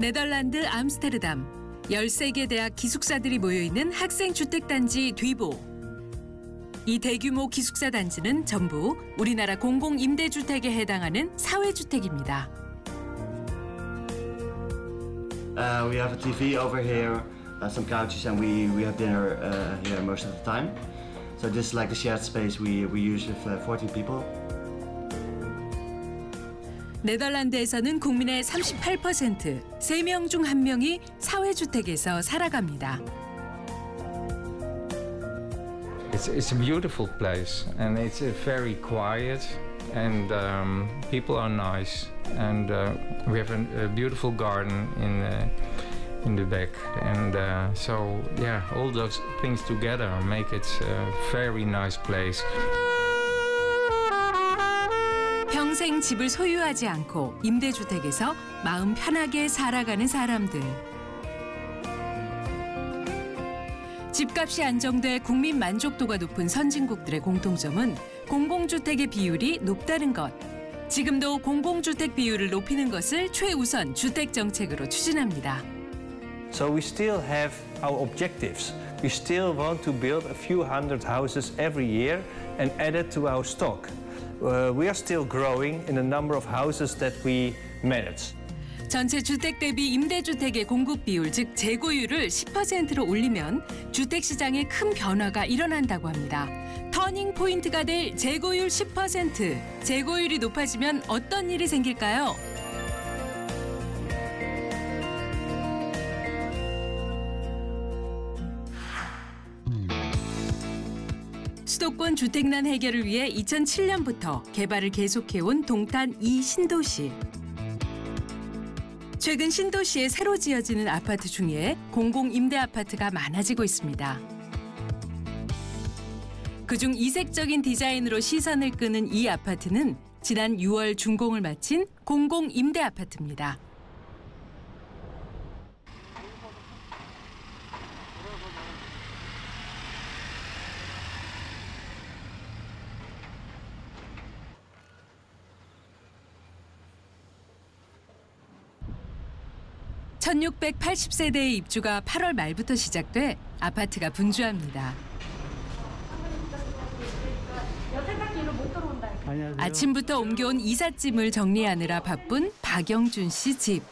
네덜란드 암스테르담 13개 대학 기숙사들이 모여있는 학생주택단지 뒤보. 이 대규모 기숙사 단지는 전부 우리나라 공공임대주택에 해당하는 사회주택입니다. We have a TV over here, some couches, and we have dinner here most of the time. So this is like the shared space we use with 14 people. 네덜란드에서는 국민의 38%, 3명 중 1명이 사회주택에서 살아갑니다. It's a beautiful place and it's very quiet and people are nice and we have a beautiful garden in the back and so yeah, all those things together make it a very nice place. 평생 집을 소유하지 않고 임대주택에서 마음 편하게 살아가는 사람들. 집값이 안정돼 국민 만족도가 높은 선진국들의 공통점은 공공주택의 비율이 높다는 것. 지금도 공공주택 비율을 높이는 것을 최우선 주택 정책으로 추진합니다. So we still have our objectives. We still want to build a few hundred houses every year and add it to our stock. We are still growing in the number of houses that we manage. 전체 주택 대비 임대주택의 공급 비율, 즉 재고율을 10%로 올리면 주택 시장에 큰 변화가 일어난다고 합니다. 터닝 포인트가 될 재고율 10%. 재고율이 높아지면 어떤 일이 생길까요? 수도권 주택난 해결을 위해 2007년부터 개발을 계속해온 동탄 2신도시. 최근 신도시에 새로 지어지는 아파트 중에 공공임대 아파트가 많아지고 있습니다. 그중 이색적인 디자인으로 시선을 끄는 이 아파트는 지난 6월 준공을 마친 공공임대 아파트입니다. (1680세대의) 1680세대의 입주가 8월 말부터 시작돼 아파트가 분주합니다. 아침부터 옮겨온 이삿짐을 정리하느라 바쁜 박영준 씨 집.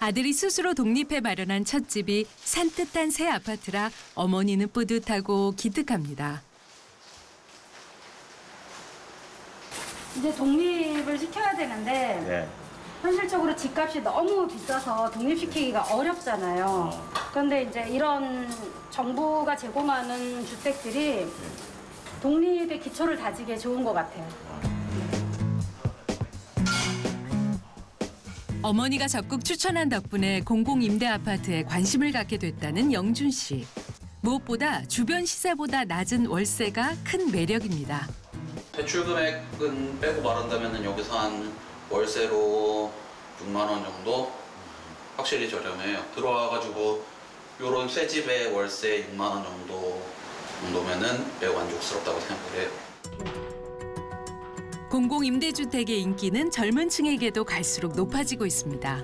아들이 스스로 독립해 마련한 첫 집이 산뜻한 새 아파트라 어머니는 뿌듯하고 기특합니다. 이제 독립을 시켜야 되는데 네. 현실적으로 집값이 너무 비싸서 독립시키기가 어렵잖아요. 그런데 이제 이런 정부가 제공하는 주택들이 독립의 기초를 다지기에 좋은 것 같아요. 어머니가 적극 추천한 덕분에 공공임대 아파트에 관심을 갖게 됐다는 영준 씨. 무엇보다 주변 시세보다 낮은 월세가 큰 매력입니다. 대출금액은 빼고 말한다면 여기서 한 월세로 6만 원 정도 확실히 저렴해요. 들어와가지고 요런 새 집에 월세 6만 원 정도면은 매우 만족스럽다고 생각해요. 공공임대주택의 인기는 젊은 층에게도 갈수록 높아지고 있습니다.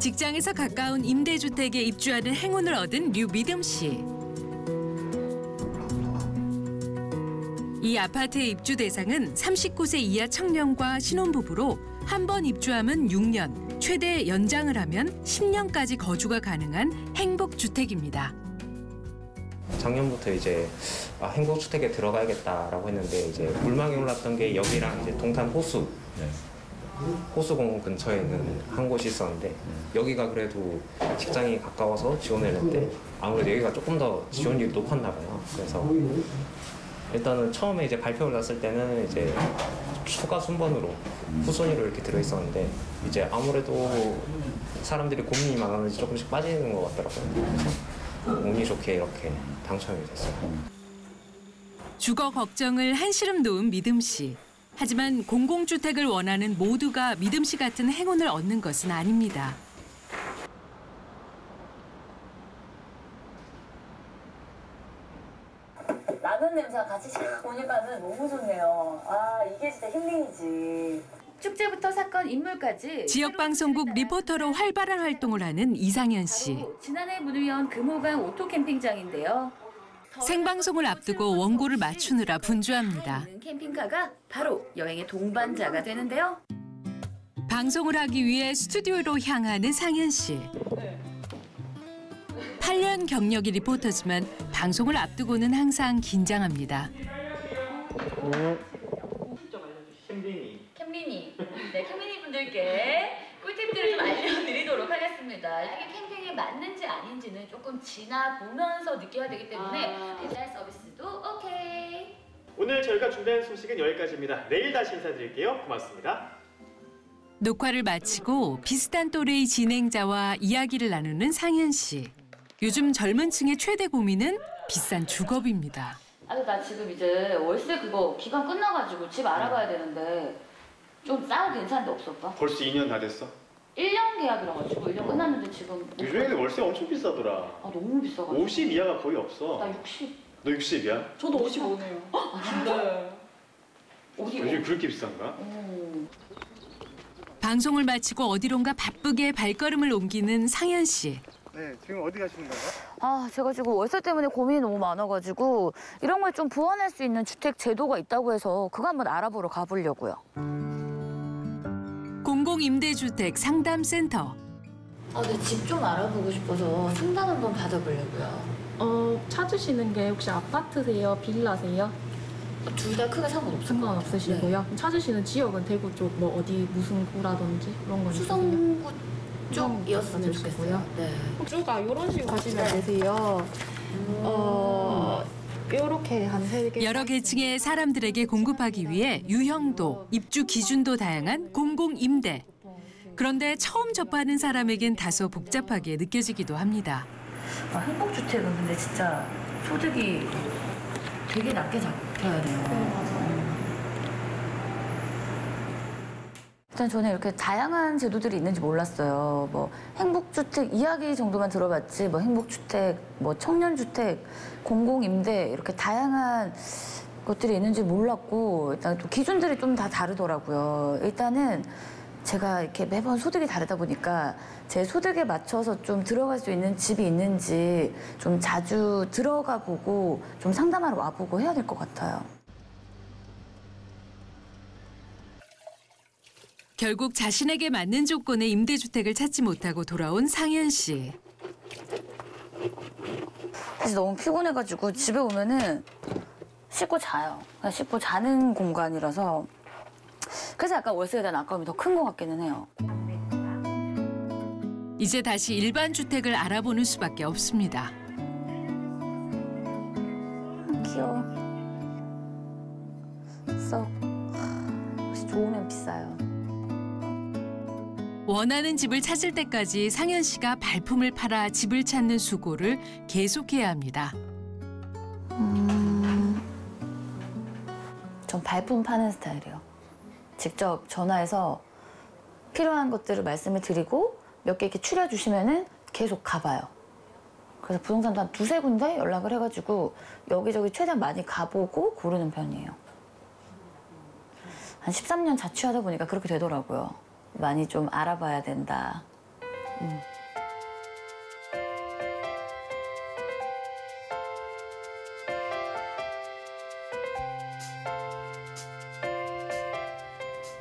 직장에서 가까운 임대주택에 입주하는 행운을 얻은 류미듬 씨. 이 아파트의 입주 대상은 39세 이하 청년과 신혼부부로 한 번 입주하면 6년, 최대 연장을 하면 10년까지 거주가 가능한 행복주택입니다. 작년부터 이제 행복주택에 들어가야겠다라고 했는데 이제 물망이 올랐던 게 여기랑 이제 동탄 호수. 네. 호수공원 근처에는 한 곳이 있었는데 여기가 그래도 직장이 가까워서 지원을 했는데 아무래도 여기가 조금 더 지원율이 높았나 봐요. 그래서 일단은 처음에 이제 발표를 났을 때는 이제 초과 순번으로 후순위로 이렇게 들어있었는데 이제 아무래도 사람들이 고민이 많았는지 조금씩 빠지는 것 같더라고요. 운이 좋게 이렇게 당첨이 됐어요. 주거 걱정을 한시름 놓은 미듬 씨. 하지만 공공주택을 원하는 모두가 미듬 씨 같은 행운을 얻는 것은 아닙니다. 아는 냄새와 같이 오니까는 너무 좋네요. 아, 이게 진짜 힐링이지. 축제부터 사건, 인물까지 지역방송국 리포터로 활발한 활동을 하는 이상연 씨. 지난해 문을 연 금호강 오토 캠핑장인데요. 생방송을 앞두고 원고를 맞추느라 분주합니다. 캠핑카가 바로 여행의 동반자가 되는데요. 방송을 하기 위해 스튜디오로 향하는 상현 씨. 8년 경력의 리포터지만 방송을 앞두고는 항상 긴장합니다. 캠리니. 네, 캠리니 분들께 꿀팁들을 좀 알려드리도록 하겠습니다. 이게 캠핑이 맞는지 아닌지는 조금 지나보면서 느껴야 되기 때문에 배달 서비스도 오케이. 오늘 저희가 준비한 소식은 여기까지입니다. 내일 다시 인사드릴게요. 고맙습니다. 녹화를 마치고 비슷한 또래의 진행자와 이야기를 나누는 상현 씨. 요즘 젊은 층의 최대 고민은 비싼 주거비입니다. 아니, 나 지금 이제 월세 그거 기간 끝나가지고 집 알아봐야 되는데 좀 싸고 괜찮은 데 없어, 오빠? 벌써 2년 다 됐어? 1년 계약이라가지고 1년 끝났는데 지금... 요즘에는 월세가 엄청 비싸더라. 아, 너무 비싸가지고. 50 이하가 거의 없어. 나 60. 너 60이야? 저도 55네요. 아, 진짜? 요즘 그렇게 비싼가? 방송을 마치고 어디론가 바쁘게 발걸음을 옮기는 상현 씨. 네, 지금 어디 가시는 거예요? 아, 제가 지금 월세 때문에 고민이 너무 많아가지고 이런 걸 좀 보완할 수 있는 주택 제도가 있다고 해서 그거 한번 알아보러 가보려고요. 공공임대주택 상담센터. 아, 네, 집 좀 알아보고 싶어서 상담 한번 받아보려고요. 찾으시는 게 혹시 아파트세요? 빌라세요? 둘 다 크게 상관없으시고요. 네. 찾으시는 지역은 대구 쪽 뭐 어디 무슨 구라든지 그런 거 수성구 쪽이었으면 좋겠어요. 네. 주가 이런 식으로 가시면 되세요. 요렇게 한 3개. 여러 계층의 사람들에게 공급하기 위해 유형도, 입주 기준도 다양한 공공임대. 그런데 처음 접하는 사람에겐 다소 복잡하게 느껴지기도 합니다. 아, 행복주택은 근데 진짜 소득이 되게 낮게 잡혀야 돼요. 일단 저는 이렇게 다양한 제도들이 있는지 몰랐어요. 뭐 행복주택 이야기 정도만 들어봤지 뭐 행복주택, 뭐 청년주택, 공공임대 이렇게 다양한 것들이 있는지 몰랐고 일단 또 기준들이 좀 다 다르더라고요. 일단은 제가 이렇게 매번 소득이 다르다 보니까 제 소득에 맞춰서 좀 들어갈 수 있는 집이 있는지 좀 자주 들어가 보고 좀 상담하러 와보고 해야 될 것 같아요. 결국 자신에게 맞는 조건의 임대주택을 찾지 못하고 돌아온 상현 씨. 사실 너무 피곤해가지고 집에 오면은 씻고 자요. 그냥 씻고 자는 공간이라서 그래서 약간 월세에 대한 아까움이 더 큰 것 같기는 해요. 이제 다시 일반 주택을 알아보는 수밖에 없습니다. 귀여워. 썩. 역시 좋으면 비싸요. 원하는 집을 찾을 때까지 상현 씨가 발품을 팔아 집을 찾는 수고를 계속해야 합니다. 전 발품 파는 스타일이에요. 직접 전화해서 필요한 것들을 말씀을 드리고 몇 개 이렇게 추려주시면은 계속 가봐요. 그래서 부동산도 한 2-3군데 연락을 해가지고 여기저기 최대한 많이 가보고 고르는 편이에요. 한 13년 자취하다 보니까 그렇게 되더라고요. 많이 좀 알아봐야 된다.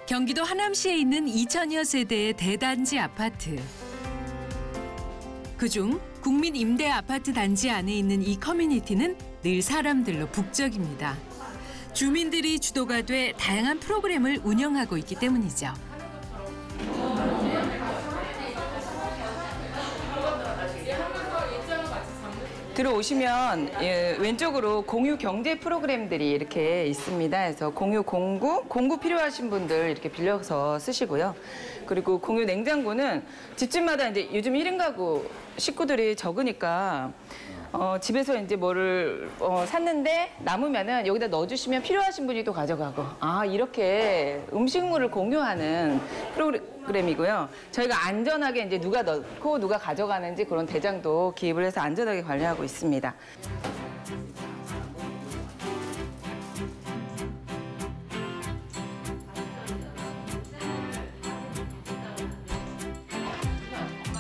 경기도 하남시에 있는 2,000여 세대의 대단지 아파트. 그중 국민 임대 아파트 단지 안에 있는 이 커뮤니티는 늘 사람들로 북적입니다. 주민들이 주도가 돼 다양한 프로그램을 운영하고 있기 때문이죠. 들어오시면 왼쪽으로 공유 경제 프로그램들이 이렇게 있습니다. 그래서 공유 공구 필요하신 분들 이렇게 빌려서 쓰시고요. 그리고 공유 냉장고는 집집마다 이제 요즘 1인 가구 식구들이 적으니까 집에서 이제 뭐를 샀는데 남으면은 여기다 넣어주시면 필요하신 분이 또 가져가고 아 이렇게 음식물을 공유하는 프로그램이고요. 저희가 안전하게 이제 누가 넣고 누가 가져가는지 그런 대장도 기입을 해서 안전하게 관리하고 있습니다.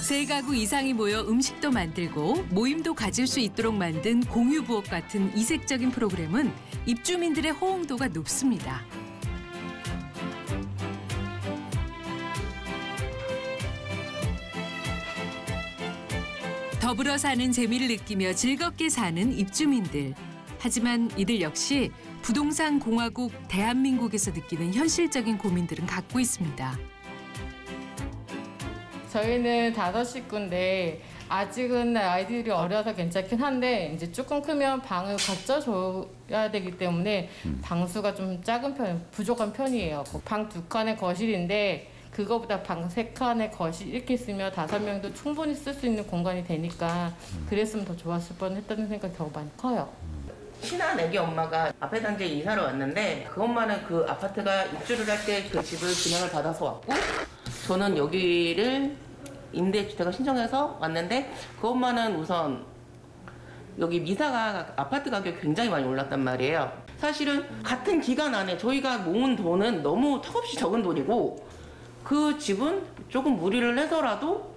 세 가구 이상이 모여 음식도 만들고 모임도 가질 수 있도록 만든 공유 부엌 같은 이색적인 프로그램은 입주민들의 호응도가 높습니다. 더불어 사는 재미를 느끼며 즐겁게 사는 입주민들. 하지만 이들 역시 부동산 공화국 대한민국에서 느끼는 현실적인 고민들은 갖고 있습니다. 저희는 5식구인데 아직은 아이들이 어려서 괜찮긴 한데 이제 조금 크면 방을 갖다 줘야 되기 때문에 방수가 좀 작은 편, 부족한 편이에요. 방 2칸에 거실인데 그거보다 방 3칸에 거실 이렇게 있으면 5명도 충분히 쓸 수 있는 공간이 되니까 그랬으면 더 좋았을 뻔했다는 생각이 더 많이 커요. 친한 애기 엄마가 앞에 단지에 이사를 왔는데 그 엄마는 그 아파트가 입주를 할 때 그 집을 분양을 받아서 왔고 저는 여기를 임대주택을 신청해서 왔는데 그 엄마는 우선 여기 미사가 아파트 가격이 굉장히 많이 올랐단 말이에요. 사실은 같은 기간 안에 저희가 모은 돈은 너무 턱없이 적은 돈이고 그 집은 조금 무리를 해서라도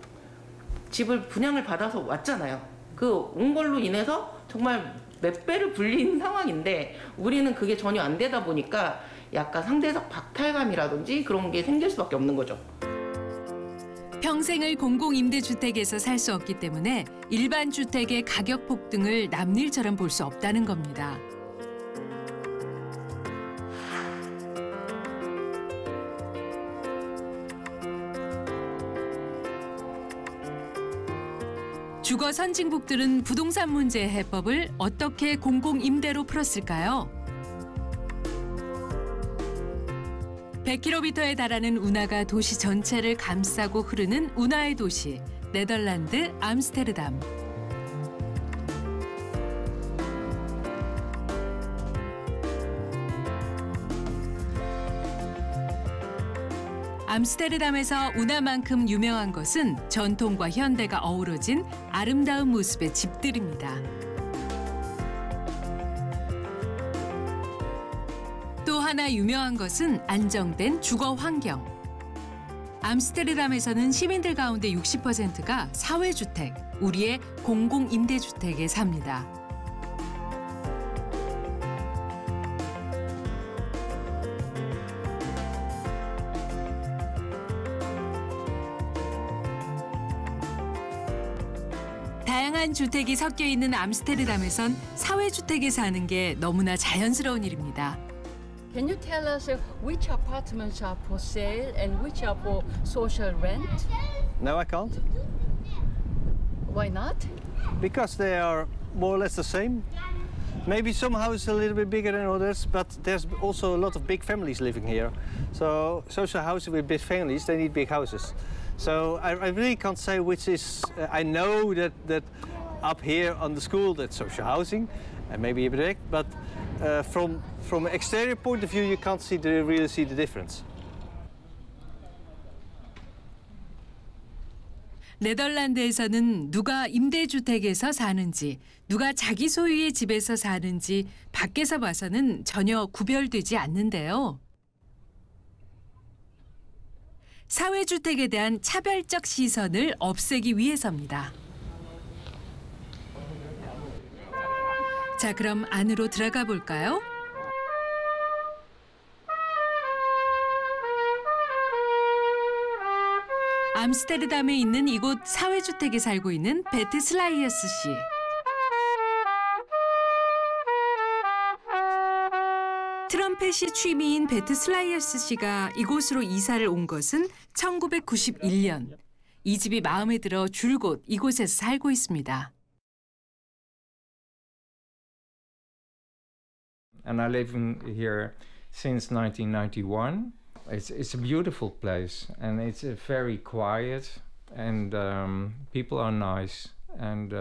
집을 분양을 받아서 왔잖아요. 그 온 걸로 인해서 정말 몇 배를 불린 상황인데 우리는 그게 전혀 안 되다 보니까 약간 상대적 박탈감이라든지 그런 게 생길 수밖에 없는 거죠. 평생을 공공임대주택에서 살 수 없기 때문에 일반 주택의 가격 폭등을 남일처럼 볼 수 없다는 겁니다. 주거 선진국들은 부동산 문제 해법을 어떻게 공공임대로 풀었을까요? 100km에 달하는 운하가 도시 전체를 감싸고 흐르는 운하의 도시, 네덜란드 암스테르담. 암스테르담에서 운하만큼 유명한 것은 전통과 현대가 어우러진 아름다운 모습의 집들입니다. 또 하나 유명한 것은 안정된 주거 환경. 암스테르담에서는 시민들 가운데 60%가 사회주택, 우리의 공공임대주택에 삽니다. 다양한 주택이 섞여 있는 암스테르담에선 사회주택에 사는 게 너무나 자연스러운 일입니다. Can you tell us which apartments are for sale and which are for social rent? No, I can't. Why not? Because they are more or less the same. Maybe some houses a little bit bigger than others, but there's also a lot of big families living here. So social houses with big families, they need big houses. So I really can't say which is. I know that up here on the school that's social housing, and maybe a bit, but. From an exterior point of view, you can't see really see the difference. 네덜란드에서는 누가 임대주택에서 사는지, 누가 자기 소유의 집에서 사는지 밖에서 봐서는 전혀 구별되지 않는데요. 사회주택에 대한 차별적 시선을 없애기 위해서입니다. 자, 그럼 안으로 들어가 볼까요? 암스테르담에 있는 이곳 사회주택에 살고 있는 베트 슬라이어스 씨. 트럼펫이 취미인 베트 슬라이어스 씨가 이곳으로 이사를 온 것은 1991년. 이 집이 마음에 들어 줄곧 이곳에서 살고 있습니다. And I live in here since 1991. It's a beautiful place, and it's very quiet, and people are nice, and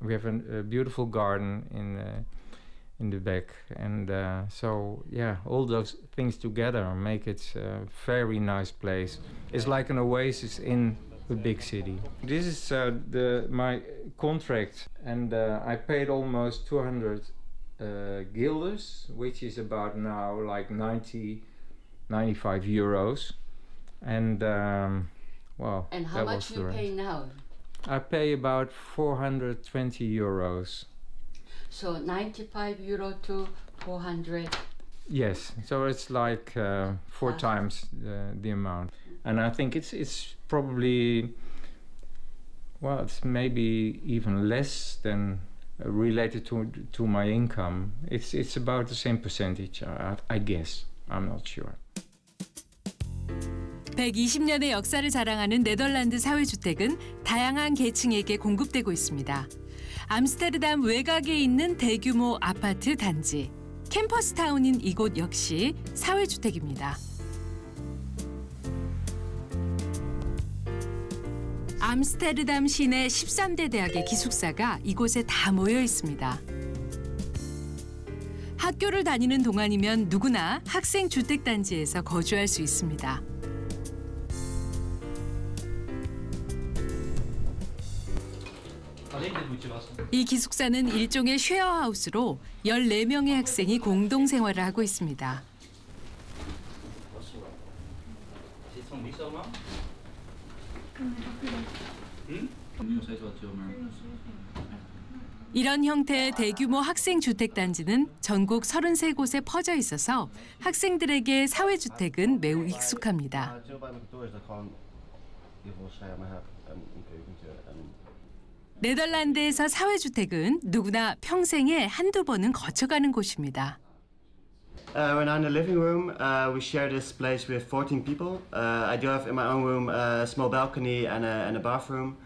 we have a beautiful garden in the back, and so yeah, all those things together make it a very nice place. It's like an oasis in a big city. This is my contract, and I paid almost 200. Guilders, which is about now like 90-95 euros, and well. And how much you pay now? I pay about 420 euros. So 95 euro to 400. Yes, so it's like four times the amount. And I think it's probably, well, it's maybe even less than related to my income. It's about the same percentage, I guess. I'm not sure. 120년의 역사를 자랑하는 네덜란드 사회주택은 다양한 계층에게 공급되고 있습니다. 암스테르담 외곽에 있는 대규모 아파트 단지, 캠퍼스타운인 이곳 역시 사회주택입니다. 암스테르담 시내 13대 대학의 기숙사가 이곳에 다 모여 있습니다. 학교를 다니는 동안이면 누구나 학생 주택단지에서 거주할 수 있습니다. 이 기숙사는 일종의 쉐어하우스로 14명의 학생이 공동 생활을 하고 있습니다. 이런 형태의 대규모 학생 주택단지는 전국 33곳에 퍼져 있어서 학생들에게 사회주택은 매우 익숙합니다. 네덜란드에서 사회주택은 누구나 평생에 한두 번은 거쳐가는 곳입니다. We're now in the living room. We share this place with 14 people. I do have in my own room a small balcony and a bathroom.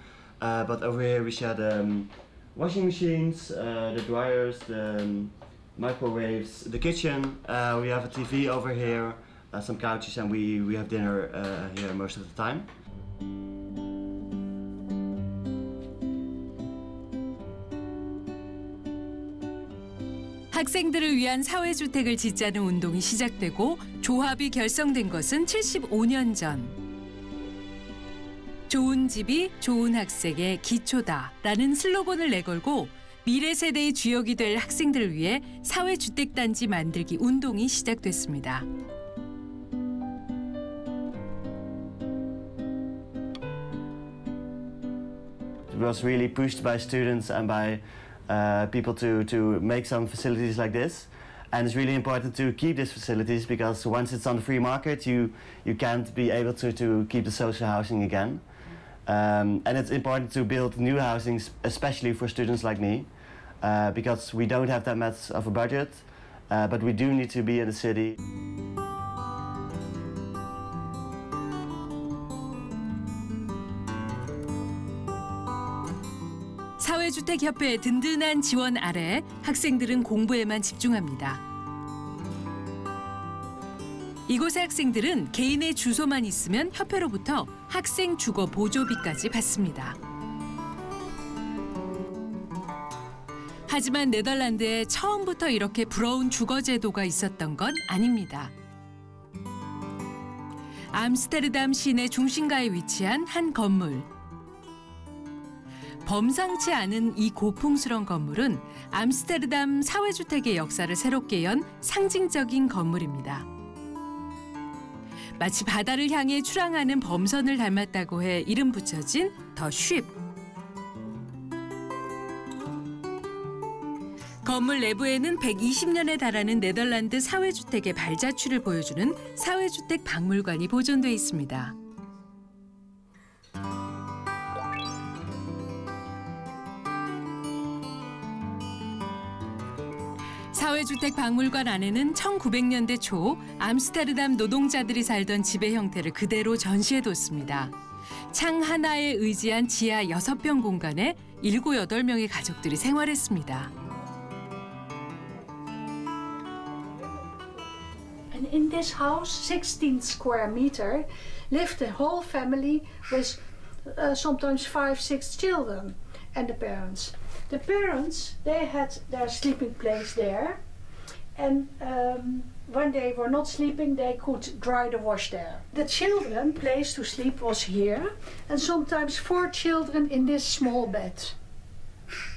But over here we share the washing machines, the dryers, the microwaves, the kitchen. We have a TV over here, some couches, and we have dinner here most of the time. 학생들을 위한 사회주택을 짓자는 운동이 시작되고 조합이 결성된 것은 75년 전. 좋은 집이 좋은 학생의 기초다라는 슬로건을 내걸고 미래 세대의 주역이 될 학생들을 위해 사회주택단지 만들기 운동이 시작됐습니다. It was really pushed by students and by people to make some facilities like this, and it's really important to keep these facilities because once it's on the free market, you can't be able to keep the social housing again. And it's important to build new housing, especially for students like me, because we don't have that much of a budget, but we do need to be in the city. 사회주택협회의 든든한 지원 아래 학생들은 공부에만 집중합니다. 이곳의 학생들은 개인의 주소만 있으면 협회로부터 학생 주거 보조비까지 받습니다. 하지만 네덜란드에 처음부터 이렇게 부러운 주거 제도가 있었던 건 아닙니다. 암스테르담 시내 중심가에 위치한 한 건물. 범상치 않은 이 고풍스러운 건물은 암스테르담 사회주택의 역사를 새롭게 연 상징적인 건물입니다. 마치 바다를 향해 출항하는 범선을 닮았다고 해 이름 붙여진 더 쉽. 건물 내부에는 120년에 달하는 네덜란드 사회주택의 발자취를 보여주는 사회주택 박물관이 보존돼 있습니다. 사회주택 박물관 안에는 1900년대 초 암스테르담 노동자들이 살던 집의 형태를 그대로 전시해뒀습니다. 창 하나에 의지한 지하 6평 공간에 7, 8명의 가족들이 생활했습니다. And in this house, 16 square meter, lived the whole family with sometimes 5, 6 children and the parents. The parents, they had their sleeping place there, and when they were not sleeping, they could dry the wash there. The children's place to sleep was here, and sometimes 4 children in this small bed.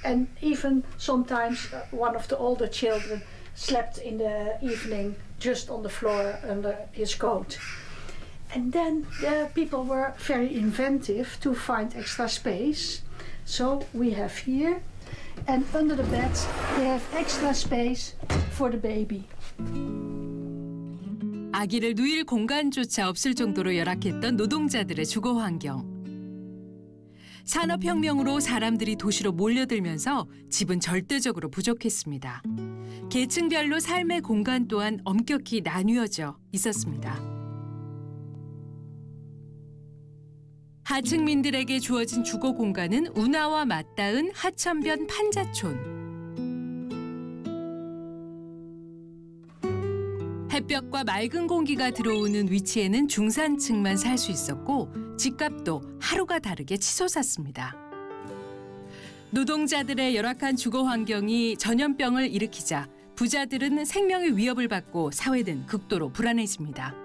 And even sometimes one of the older children slept in the evening just on the floor under his coat. And then the people were very inventive to find extra space. So we have here, and under the beds, they have extra space for the baby. 아기를 누일 공간조차 없을 정도로 열악했던 노동자들의 주거 환경. 산업혁명으로 사람들이 도시로 몰려들면서 집은 절대적으로 부족했습니다. 계층별로 삶의 공간 또한 엄격히 나뉘어져 있었습니다. 하층민들에게 주어진 주거 공간은 운하와 맞닿은 하천변 판자촌. 햇볕과 맑은 공기가 들어오는 위치에는 중산층만 살 수 있었고 집값도 하루가 다르게 치솟았습니다. 노동자들의 열악한 주거 환경이 전염병을 일으키자 부자들은 생명의 위협을 받고 사회는 극도로 불안해집니다.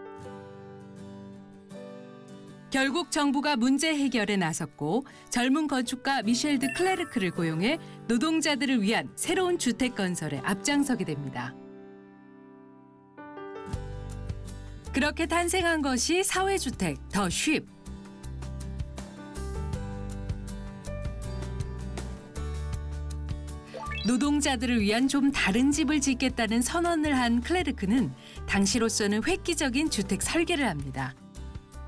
결국 정부가 문제 해결에 나섰고 젊은 건축가 미셸드 클레르크를 고용해 노동자들을 위한 새로운 주택 건설에 앞장서게 됩니다. 그렇게 탄생한 것이 사회주택 더 쉽. 노동자들을 위한 좀 다른 집을 짓겠다는 선언을 한 클레르크는 당시로서는 획기적인 주택 설계를 합니다.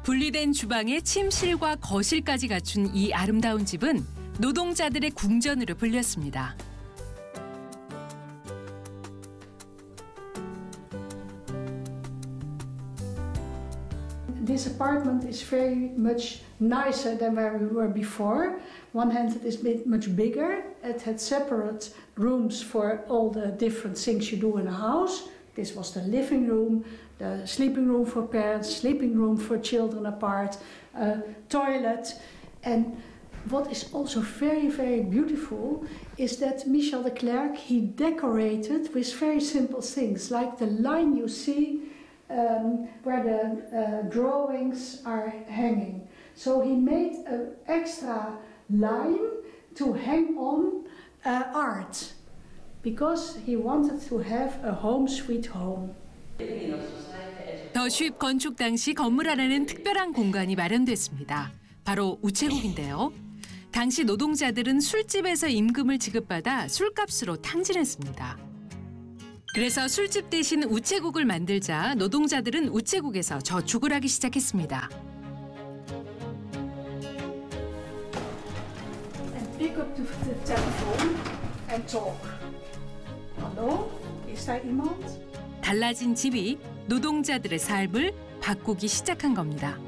분리된 주방에 침실과 거실까지 갖춘 이 아름다운 집은 노동자들의 궁전으로 불렸습니다. This apartment is very much nicer than where we were before. One hand, it is much bigger. It had separate rooms for all the different things you do in a house. This was the living room, the sleeping room for parents, sleeping room for children apart, toilet. And what is also very, very beautiful is that Michel de Klerk, he decorated with very simple things, like the line you see where the drawings are hanging. So he made an extra line to hang on art because he wanted to have a home sweet home. 더 쉽 건축 당시 건물 안에는 특별한 공간이 마련됐습니다. 바로 우체국인데요. 당시 노동자들은 술집에서 임금을 지급받아 술값으로 탕진했습니다. 그래서 술집 대신 우체국을 만들자 노동자들은 우체국에서 저축을 하기 시작했습니다. And pick up the telephone and talk. Hello? Is there anyone? 달라진 집이 노동자들의 삶을 바꾸기 시작한 겁니다.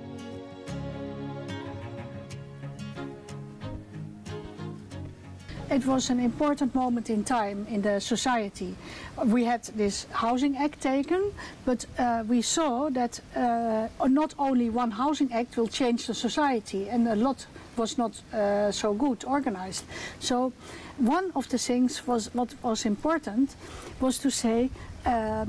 It was an important moment in time in the society. We had this housing act taken, but we saw that not only one housing act will change the society, and a lot was not so good organized. So one of the things was what was important was to say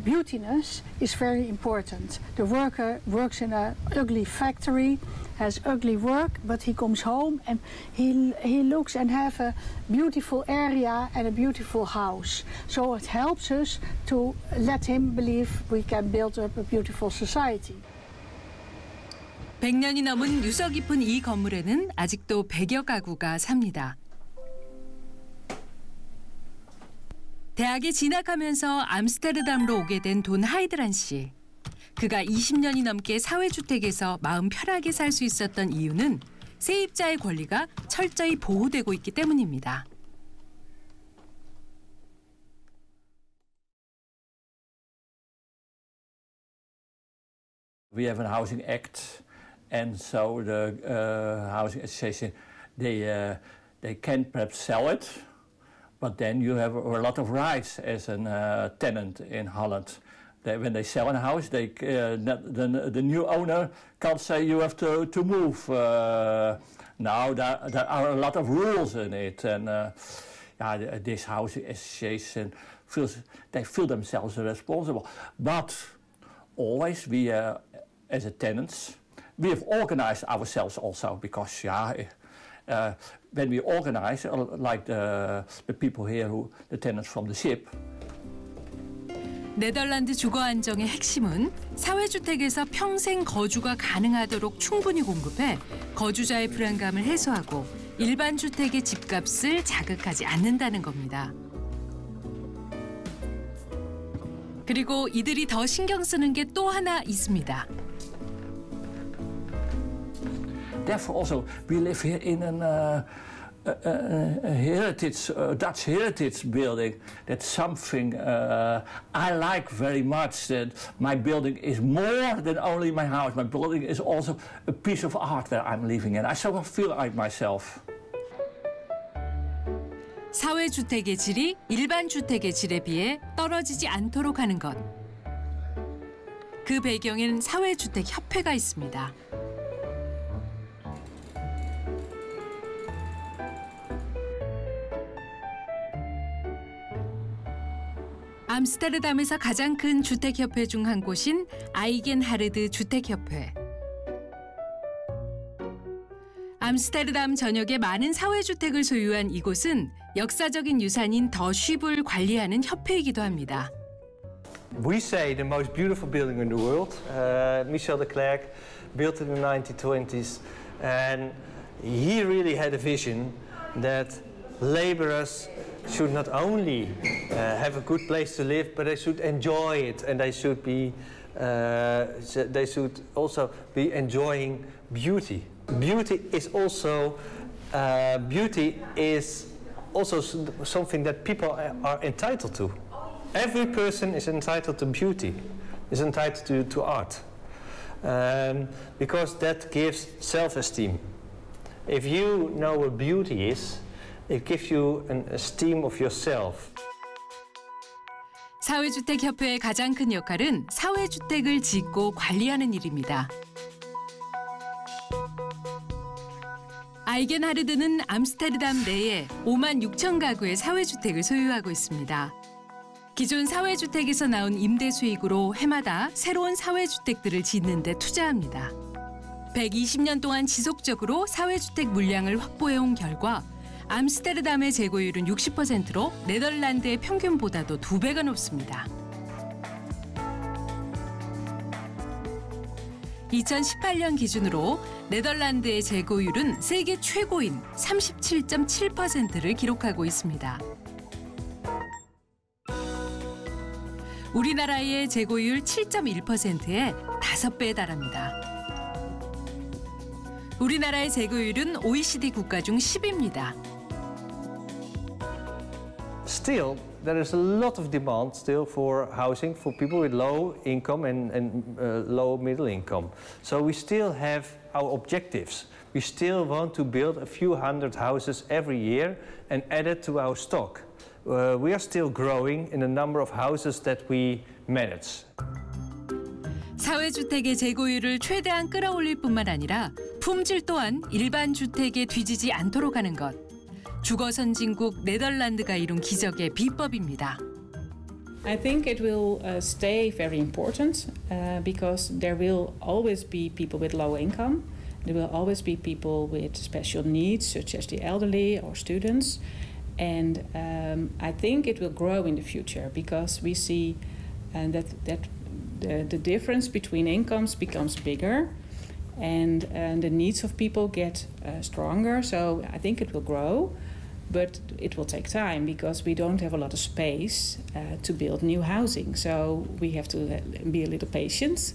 beautiness is very important. The worker works in an ugly factory, has ugly work, but he comes home and he looks and have a beautiful area and a beautiful house. So it helps us to let him believe we can build up a beautiful society. 100년이 넘은 유서 깊은 이 건물에는 아직도 100여 가구가 삽니다. 대학에 진학하면서 암스테르담으로 오게 된 돈 하이드란 씨. 그가 20년이 넘게 사회주택에서 마음 편하게 살 수 있었던 이유는 세입자의 권리가 철저히 보호되고 있기 때문입니다. We have a housing act, and so the housing association they can perhaps sell it, but then you have a lot of rights as a tenant in Holland. When they sell a house, the new owner can't say you have to move. Now there are a lot of rules in it, and yeah, this housing association they feel themselves responsible. But always we, as a tenants, we have organized ourselves also because yeah. When we organize, like the people here, the tenants from the ship. 네덜란드 주거 안정의 핵심은 사회주택에서 평생 거주가 가능하도록 충분히 공급해 거주자의 불안감을 해소하고 일반 주택의 집값을 자극하지 않는다는 겁니다. 그리고 이들이 더 신경 쓰는 게 또 하나 있습니다. Therefore also we live here in an heritage, Dutch heritage building. That's something I like very much. That my building is more than only my house. My building is also a piece of art that I'm living in. I sort of feel like myself. 사회주택의 질이 일반 주택의 질에 비해 떨어지지 않도록 하는 것. 그 배경엔 사회주택협회가 있습니다. 암스테르담에서 가장 큰 주택협회 중 한 곳인 아이겐하르드 주택협회. 암스테르담 전역에 많은 사회주택을 소유한 이곳은 역사적인 유산인 더 쉽을 관리하는 협회이기도 합니다. We say the most beautiful building in the world. Michel de Klerk built in the 1920s, and he really had a vision that laborers should not only have a good place to live, but they should enjoy it, and they should also be enjoying beauty. Beauty is also something that people are entitled to. Every person is entitled to beauty, is entitled to art, because that gives self-esteem. If you know what beauty is, it gives you an esteem of yourself. 사회주택협회의 가장 큰 역할은 사회주택을 짓고 관리하는 일입니다. 아이겐하르드는 암스테르담 내에 5만 6천 가구의 사회주택을 소유하고 있습니다. 기존 사회주택에서 나온 임대 수익으로 해마다 새로운 사회주택들을 짓는 데 투자합니다. 120년 동안 지속적으로 사회주택 물량을 확보해온 결과 암스테르담의 재고율은 60%로 네덜란드의 평균보다도 2배가 높습니다. 2018년 기준으로 네덜란드의 재고율은 세계 최고인 37.7%를 기록하고 있습니다. 우리나라의 재고율 7.1%에 5배에 달합니다. 우리나라의 재고율은 OECD 국가 중 10위입니다. Still, there is a lot of demand still for housing for people with low income and low middle income. So we still have our objectives. We still want to build a few hundred houses every year and add it to our stock. We are still growing in the number of houses that we manage. 사회주택의 재고율을 최대한 끌어올릴 뿐만 아니라 품질 또한 일반 주택에 뒤지지 않도록 하는 것. 주거 선진국 네덜란드가 이룬 기적의 비법입니다. I think it will stay very important because there will always be people with low income. There will always be people with special needs such as the elderly or students. And I think it will grow in the future because we see that the difference between incomes becomes bigger. And the needs of people get stronger, so I think it will grow, but it will take time because we don't have a lot of space to build new housing. So we have to be a little patient,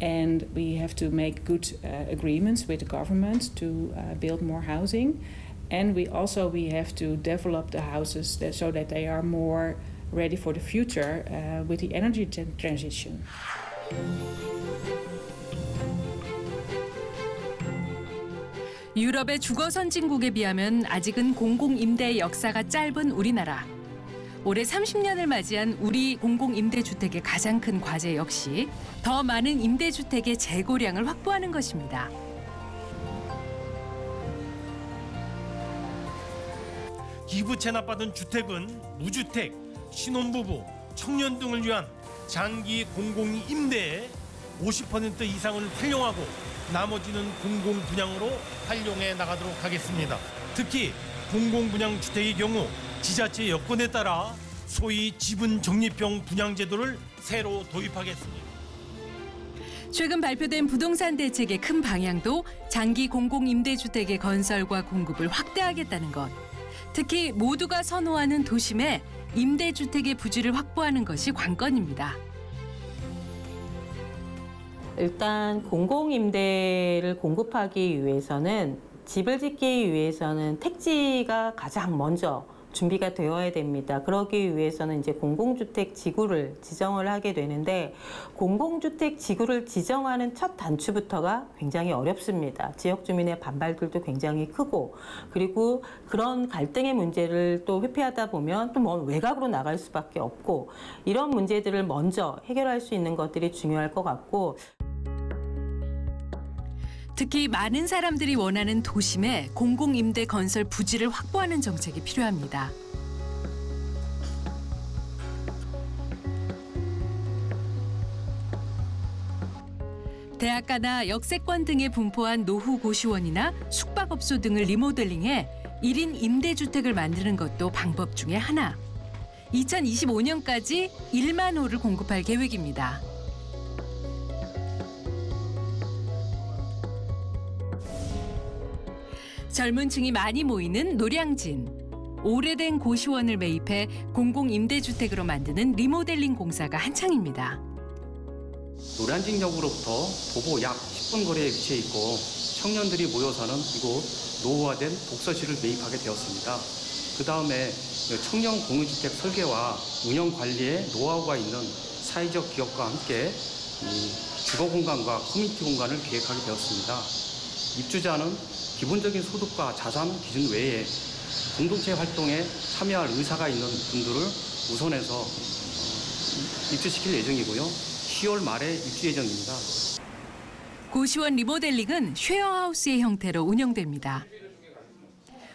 and we have to make good agreements with the government to build more housing. And we have to develop the houses so that they are more ready for the future with the energy transition. 유럽의 주거 선진국에 비하면 아직은 공공임대의 역사가 짧은 우리나라. 올해 30년을 맞이한 우리 공공임대주택의 가장 큰 과제 역시 더 많은 임대주택의 재고량을 확보하는 것입니다. 기부 체납받은 주택은 무주택, 신혼부부, 청년 등을 위한 장기 공공임대에 50% 이상을 활용하고 나머지는 공공 분양으로 활용해 나가도록 하겠습니다. 특히 공공 분양 주택의 경우 지자체 여건에 따라 소위 지분 적립형 분양 제도를 새로 도입하겠습니다. 최근 발표된 부동산 대책의 큰 방향도 장기 공공임대주택의 건설과 공급을 확대하겠다는 것. 특히 모두가 선호하는 도심에 임대주택의 부지를 확보하는 것이 관건입니다. 일단 공공임대를 공급하기 위해서는, 집을 짓기 위해서는 택지가 가장 먼저 준비가 되어야 됩니다. 그러기 위해서는 이제 공공주택 지구를 지정을 하게 되는데, 공공주택 지구를 지정하는 첫 단추부터가 굉장히 어렵습니다. 지역 주민의 반발들도 굉장히 크고, 그리고 그런 갈등의 문제를 또 회피하다 보면 또 먼 외곽으로 나갈 수밖에 없고, 이런 문제들을 먼저 해결할 수 있는 것들이 중요할 것 같고, 특히 많은 사람들이 원하는 도심에 공공임대 건설 부지를 확보하는 정책이 필요합니다. 대학가나 역세권 등에 분포한 노후고시원이나 숙박업소 등을 리모델링해 1인 임대주택을 만드는 것도 방법 중에 하나. 2025년까지 1만 호를 공급할 계획입니다. 젊은 층이 많이 모이는 노량진. 오래된 고시원을 매입해 공공임대주택으로 만드는 리모델링 공사가 한창입니다. 노량진역으로부터 도보 약 10분 거리에 위치해 있고, 청년들이 모여 사는 이곳 노후화된 독서실을 매입하게 되었습니다. 그 다음에 청년 공유주택 설계와 운영관리에 노하우가 있는 사회적 기업과 함께 주거공간과 커뮤니티 공간을 계획하게 되었습니다. 입주자는 기본적인 소득과 자산 기준 외에 공동체 활동에 참여할 의사가 있는 분들을 우선해서 입주시킬 예정이고요. 10월 말에 입주 예정입니다. 고시원 리모델링은 쉐어하우스의 형태로 운영됩니다.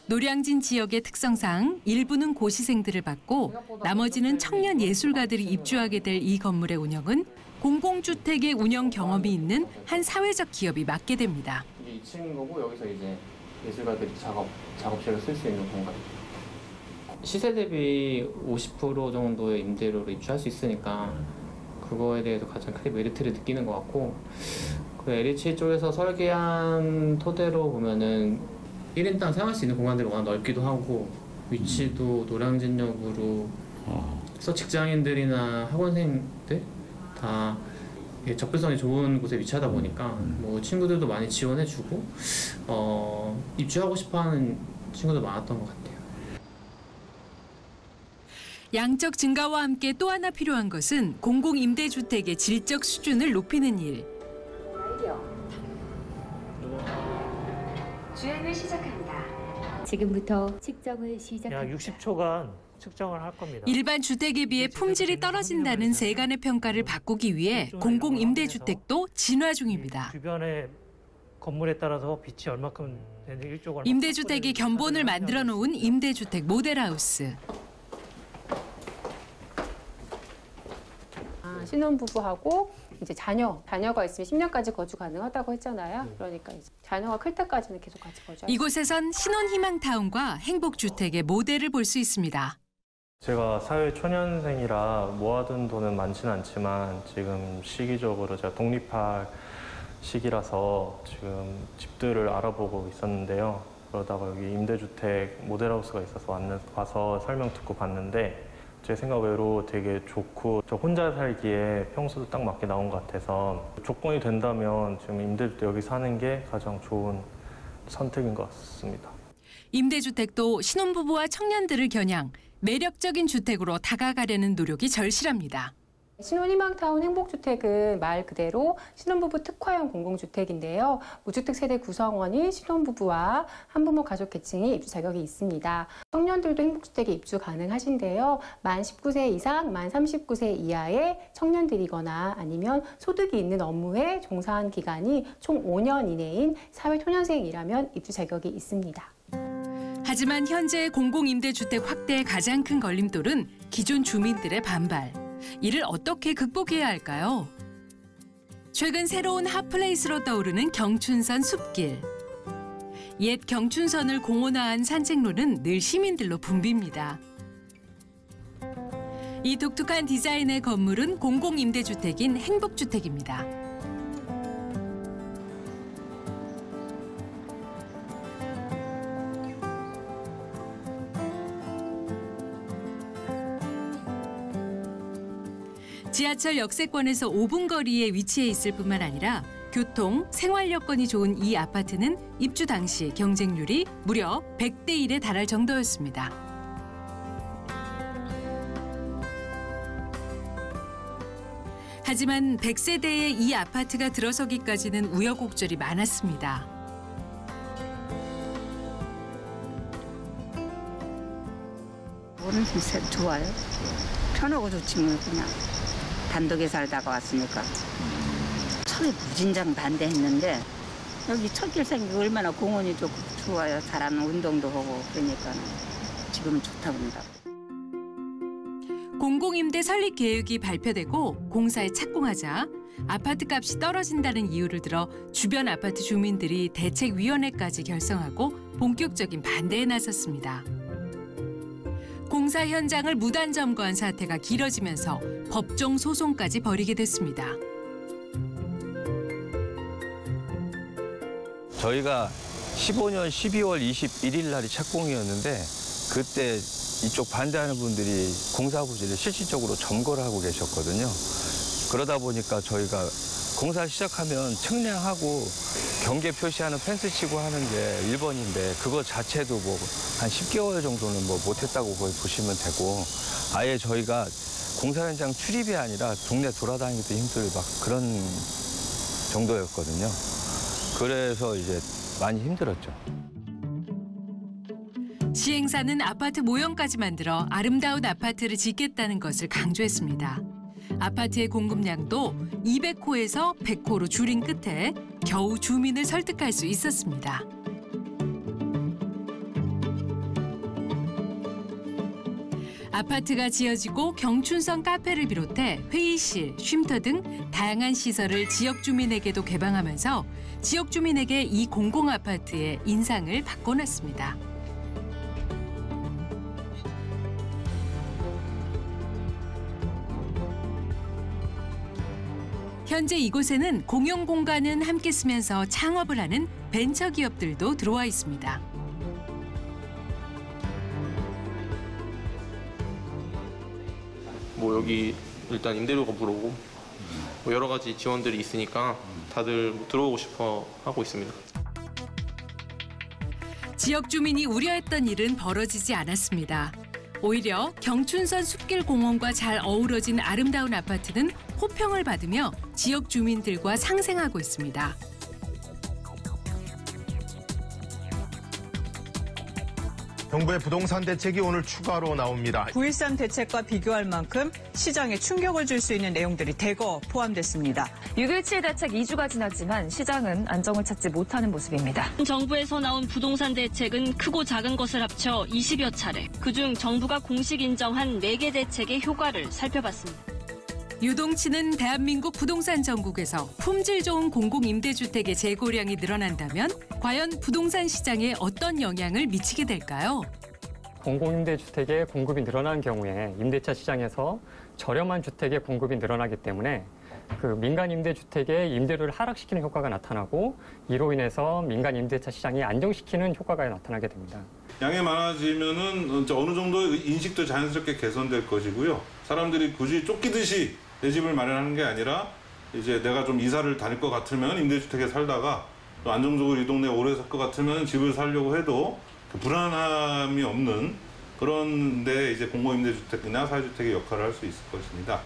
노량진 지역의 특성상 일부는 고시생들을 받고 나머지는 청년 예술가들이 입주하게 될 이 건물의 운영은 공공주택의 운영 경험이 있는 한 사회적 기업이 맡게 됩니다. 2층인 거고, 여기서 이제 예술가들이 작업실을 쓸 수 있는 공간. 시세 대비 50% 정도의 임대료로 입주할 수 있으니까 그거에 대해서 가장 크게 메리트를 느끼는 것 같고, 그 LH 쪽에서 설계한 토대로 보면은 1인당 사용할 수 있는 공간들이 워낙 넓기도 하고, 위치도 노량진역으로 그래서 직장인들이나 학원생들 다 접근성이 좋은 곳에 위치하다 보니까 뭐 친구들도 많이 지원해주고 입주하고 싶어하는 친구도 많았던 것 같아요. 양적 증가와 함께 또 하나 필요한 것은 공공임대주택의 질적 수준을 높이는 일. 주행을 시작합니다. 지금부터 측정을 시작합니다. 약 60초간 측정을 할 겁니다. 일반 주택에 비해 품질이 떨어진다는 세간의 평가를 바꾸기 위해 공공임대주택도 진화 중입니다. 주변의 건물에 따라서 빛이 얼마큼 되는 일조가 임대주택이 견본을 만들어 놓은 임대주택 모델하우스. 신혼부부하고 이제 자녀가 있으면 10년까지 거주 가능하다고 했잖아요. 그러니까 이제 자녀가 클 때까지는 계속 같이 거주. 이곳에선 신혼희망타운과 행복주택의 모델을 볼 수 있습니다. 제가 사회초년생이라 모아둔 돈은 많지는 않지만 지금 시기적으로 제가 독립할 시기라서 지금 집들을 알아보고 있었는데요. 그러다가 여기 임대주택 모델하우스가 있어서 와서 설명 듣고 봤는데 제 생각 외로 되게 좋고 저 혼자 살기에 평소도 딱 맞게 나온 것 같아서 조건이 된다면 지금 임대주택 여기 사는 게 가장 좋은 선택인 것 같습니다. 임대주택도 신혼부부와 청년들을 겨냥 매력적인 주택으로 다가가려는 노력이 절실합니다. 신혼희망타운 행복주택은 말 그대로 신혼부부 특화형 공공주택인데요. 무주택 세대 구성원이 신혼부부와 한부모 가족 계층이 입주 자격이 있습니다. 청년들도 행복주택에 입주 가능하신데요. 만 19세 이상, 만 39세 이하의 청년들이거나 아니면 소득이 있는 업무에 종사한 기간이 총 5년 이내인 사회초년생이라면 입주 자격이 있습니다. 하지만 현재 공공임대주택 확대의 가장 큰 걸림돌은 기존 주민들의 반발. 이를 어떻게 극복해야 할까요? 최근 새로운 핫플레이스로 떠오르는 경춘선 숲길. 옛 경춘선을 공원화한 산책로는 늘 시민들로 붐빕니다. 이 독특한 디자인의 건물은 공공임대주택인 행복주택입니다. 지하철 역세권에서 5분 거리에 위치해 있을 뿐만 아니라 교통, 생활 여건이 좋은 이 아파트는 입주 당시 경쟁률이 무려 100대 1에 달할 정도였습니다. 하지만 100세대의 이 아파트가 들어서기까지는 우여곡절이 많았습니다. 오늘 새 좋아요. 편하고 좋지 뭐 그냥. 단독에 살다가 왔으니까. 처음에 무진장 반대했는데 여기 첫길 생기고 얼마나 공원이 좋고 좋아요. 잘하는 운동도 하고 그러니까 지금은 좋다 봅니다. 공공임대 설립 계획이 발표되고 공사에 착공하자 아파트값이 떨어진다는 이유를 들어 주변 아파트 주민들이 대책위원회까지 결성하고 본격적인 반대에 나섰습니다. 공사 현장을 무단 점거한 사태가 길어지면서 법정 소송까지 벌이게 됐습니다. 저희가 15년 12월 21일 날이 착공이었는데 그때 이쪽 반대하는 분들이 공사 부지를 실질적으로 점거를 하고 계셨거든요. 그러다 보니까 저희가 공사 시작하면 측량하고 경계 표시하는 펜스 치고 하는 게 1번인데 그거 자체도 뭐 한 10개월 정도는 뭐 못했다고 거의 보시면 되고 아예 저희가 공사 현장 출입이 아니라 동네 돌아다니기도 힘들 막 그런 정도였거든요. 그래서 이제 많이 힘들었죠. 시행사는 아파트 모형까지 만들어 아름다운 아파트를 짓겠다는 것을 강조했습니다. 아파트의 공급량도 200호에서 100호로 줄인 끝에 겨우 주민을 설득할 수 있었습니다. 아파트가 지어지고 경춘선 카페를 비롯해 회의실, 쉼터 등 다양한 시설을 지역 주민에게도 개방하면서 지역 주민에게 이 공공아파트의 인상을 바꿔놨습니다. 현재 이곳에는 공용 공간은 함께 쓰면서 창업을 하는 벤처 기업들도 들어와 있습니다. 뭐 여기 일단 임대료가 무료고 뭐 여러 가지 지원들이 있으니까 다들 들어오고 싶어 하고 있습니다. 지역 주민이 우려했던 일은 벌어지지 않았습니다. 오히려 경춘선 숲길 공원과 잘 어우러진 아름다운 아파트는 호평을 받으며 지역 주민들과 상생하고 있습니다. 정부의 부동산 대책이 오늘 추가로 나옵니다. 9.13 대책과 비교할 만큼 시장에 충격을 줄 수 있는 내용들이 대거 포함됐습니다. 6.17 대책 2주가 지났지만 시장은 안정을 찾지 못하는 모습입니다. 정부에서 나온 부동산 대책은 크고 작은 것을 합쳐 20여 차례. 그중 정부가 공식 인정한 4개 대책의 효과를 살펴봤습니다. 유동치는 대한민국 부동산 전국에서 품질 좋은 공공임대주택의 재고량이 늘어난다면 과연 부동산 시장에 어떤 영향을 미치게 될까요? 공공임대주택의 공급이 늘어난 경우에 임대차 시장에서 저렴한 주택의 공급이 늘어나기 때문에 그 민간임대주택의 임대료를 하락시키는 효과가 나타나고 이로 인해서 민간임대차 시장이 안정시키는 효과가 나타나게 됩니다. 양이 많아지면은 어느 정도의 인식도 자연스럽게 개선될 것이고요. 사람들이 굳이 쫓기듯이 내 집을 마련하는 게 아니라 이제 내가 좀 이사를 다닐 것 같으면 임대주택에 살다가 또 안정적으로 이 동네에 오래 살 것 같으면 집을 살려고 해도 불안함이 없는 그런 데 이제 공공임대주택이나 사회주택의 역할을 할 수 있을 것입니다.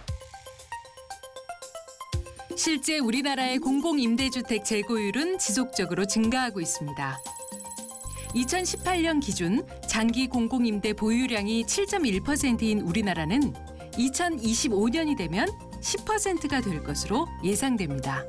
실제 우리나라의 공공임대주택 재고율은 지속적으로 증가하고 있습니다. 2018년 기준 장기 공공임대 보유량이 7.1%인 우리나라는 2025년이 되면 10%가 될 것으로 예상됩니다.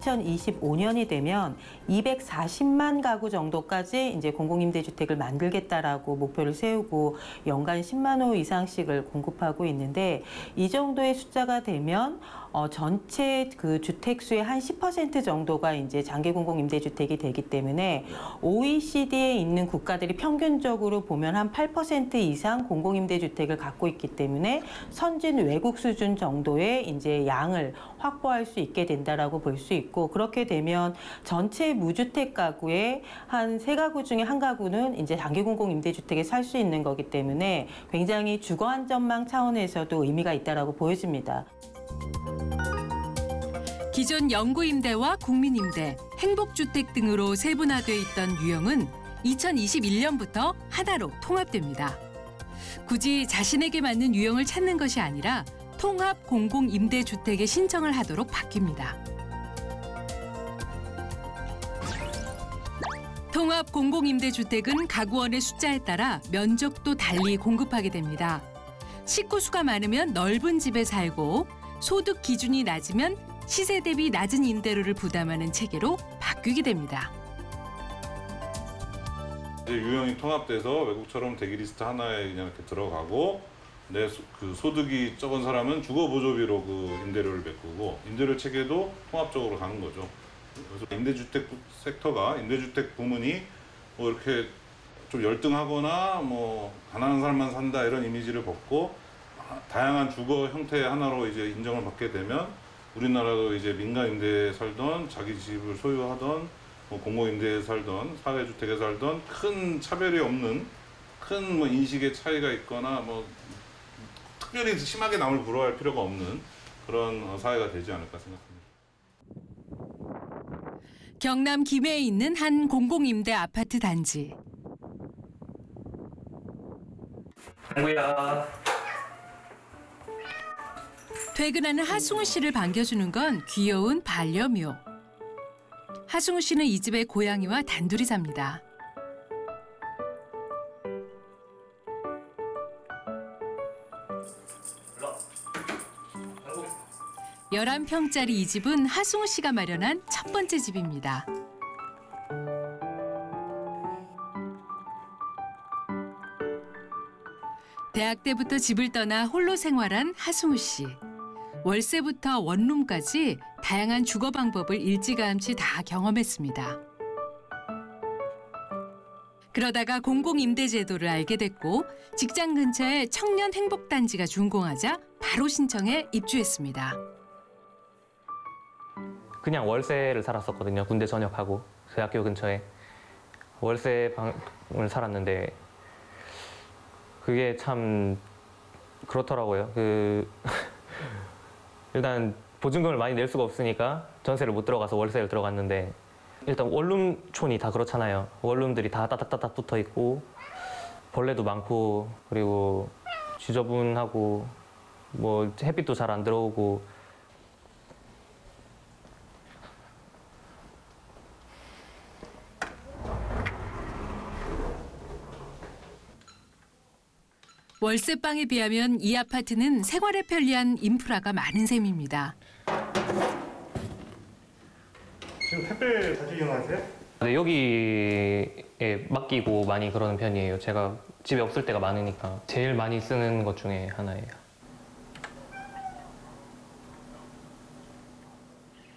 (2025년이) 되면 240만 가구 정도까지 이제 공공임대주택을 만들겠다라고 목표를 세우고 연간 10만 호 이상씩을 공급하고 있는데 이 정도의 숫자가 되면 전체 그 주택 수의 한 10% 정도가 이제 장기 공공 임대주택이 되기 때문에 OECD에 있는 국가들이 평균적으로 보면 한 8% 이상 공공 임대주택을 갖고 있기 때문에 선진 외국 수준 정도의 이제 양을 확보할 수 있게 된다라고 볼 수 있고, 그렇게 되면 전체 무주택 가구의 한 3가구 중에 1가구는 이제 장기 공공 임대주택에 살 수 있는 거기 때문에 굉장히 주거 안전망 차원에서도 의미가 있다라고 보여집니다. 기존 영구임대와 국민임대, 행복주택 등으로 세분화돼 있던 유형은 2021년부터 하나로 통합됩니다. 굳이 자신에게 맞는 유형을 찾는 것이 아니라 통합 공공임대주택에 신청을 하도록 바뀝니다. 통합 공공임대주택은 가구원의 숫자에 따라 면적도 달리 공급하게 됩니다. 식구 수가 많으면 넓은 집에 살고, 소득 기준이 낮으면 시세 대비 낮은 임대료를 부담하는 체계로 바뀌게 됩니다. 이제 유형이 통합돼서 외국처럼 대기리스트 하나에 그냥 이렇게 들어가고, 내 그 소득이 적은 사람은 주거보조비로 그 임대료를 메꾸고, 임대료 체계도 통합적으로 가는 거죠. 그래서 임대주택 섹터가, 임대주택 부문이 뭐 이렇게 좀 열등하거나 뭐 가난한 사람만 산다 이런 이미지를 벗고 다양한 주거 형태 하나로 이제 인정을 받게 되면 우리나라도 이제 민간 임대에 살던, 자기 집을 소유하던, 뭐 공공 임대에 살던, 사회주택에 살던 큰 차별이 없는 큰 뭐 인식의 차이가 있거나 뭐 특별히 심하게 남을 부러워할 필요가 없는 그런 사회가 되지 않을까 생각합니다. 경남 김해에 있는 한 공공임대 아파트 단지. 아이고야. 퇴근하는 하승우 씨를 반겨주는 건 귀여운 반려묘. 하승우 씨는 이 집의 고양이와 단둘이 삽니다. 아이고. 11평짜리 이 집은 하승우 씨가 마련한 첫 번째 집입니다. 대학 때부터 집을 떠나 홀로 생활한 하승우 씨. 월세부터 원룸까지 다양한 주거 방법을 일찌감치 다 경험했습니다. 그러다가 공공임대 제도를 알게 됐고, 직장 근처에 청년 행복단지가 준공하자 바로 신청해 입주했습니다. 그냥 월세를 살았었거든요. 군대 전역하고 그 학교 근처에 월세 방을 살았는데 그게 참 그렇더라고요. 일단 보증금을 많이 낼 수가 없으니까 전세를 못 들어가서 월세를 들어갔는데, 일단 원룸촌이 다 그렇잖아요. 원룸들이 다 따닥따닥 붙어 있고 벌레도 많고, 그리고 지저분하고 뭐 햇빛도 잘 안 들어오고. 월세방에 비하면 이 아파트는 생활에 편리한 인프라가 많은 셈입니다. 지금 택배 자주 이용하세요? 네, 여기에 맡기고 많이 그러는 편이에요. 제가 집에 없을 때가 많으니까 제일 많이 쓰는 것 중에 하나예요.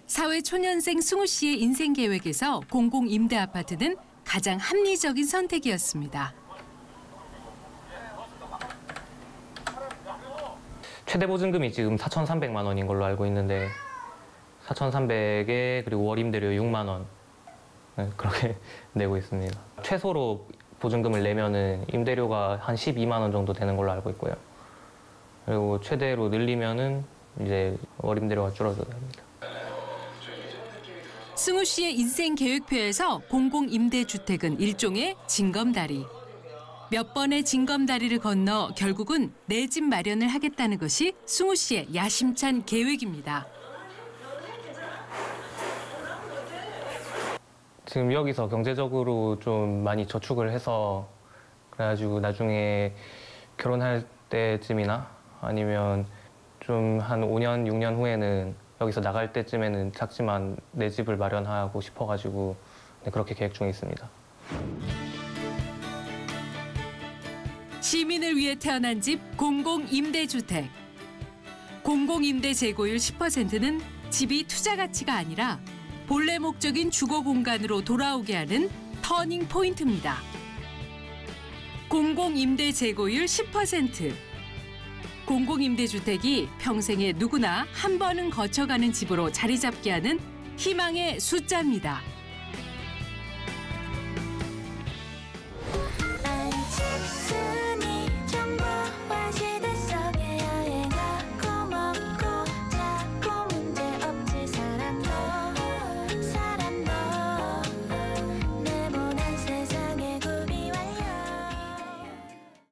사회초년생 승우 씨의 인생 계획에서 공공임대 아파트는 가장 합리적인 선택이었습니다. 최대 보증금이 지금 4,300만 원인 걸로 알고 있는데 4,300에 그리고 월 임대료 6만 원 그렇게 내고 있습니다. 최소로 보증금을 내면은 임대료가 한 12만 원 정도 되는 걸로 알고 있고요. 그리고 최대로 늘리면은 이제 월 임대료가 줄어져야 합니다. 승우 씨의 인생 계획표에서 공공 임대 주택은 일종의 징검다리. 몇 번의 징검다리를 건너 결국은 내 집 마련을 하겠다는 것이 승우 씨의 야심찬 계획입니다. 지금 여기서 경제적으로 좀 많이 저축을 해서, 그래가지고 나중에 결혼할 때쯤이나 아니면 좀 한 5년, 6년 후에는 여기서 나갈 때쯤에는 작지만 내 집을 마련하고 싶어가지고 그렇게 계획 중에 있습니다. 시민을 위해 태어난 집 공공임대주택. 공공임대 재고율 10%는 집이 투자 가치가 아니라 본래 목적인 주거 공간으로 돌아오게 하는 터닝 포인트입니다. 공공임대 재고율 10%. 공공임대주택이 평생에 누구나 한 번은 거쳐가는 집으로 자리 잡게 하는 희망의 숫자입니다.